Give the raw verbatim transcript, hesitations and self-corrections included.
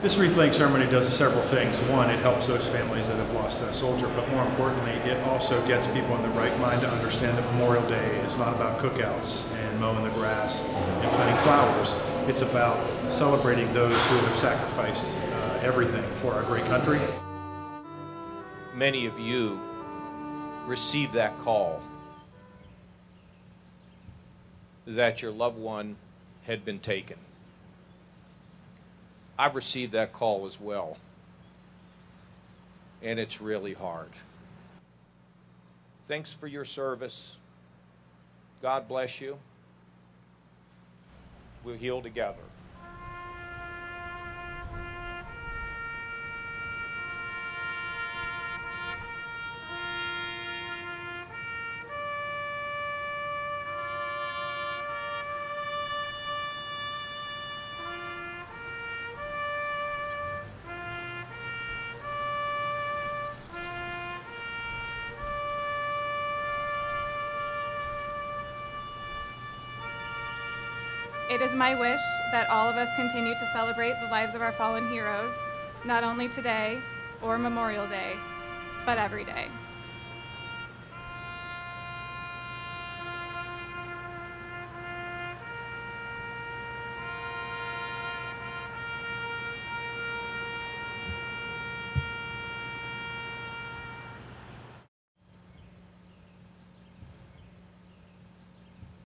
This Replaying Ceremony does several things. One, it helps those families that have lost a soldier, but more importantly, it also gets people in the right mind to understand that Memorial Day is not about cookouts and mowing the grass and planting flowers. It's about celebrating those who have sacrificed uh, everything for our great country. Many of you received that call that your loved one had been taken. I've received that call as well, and it's really hard. Thanks for your service. God bless you. We'll heal together. It is my wish that all of us continue to celebrate the lives of our fallen heroes, not only today or Memorial Day, but every day.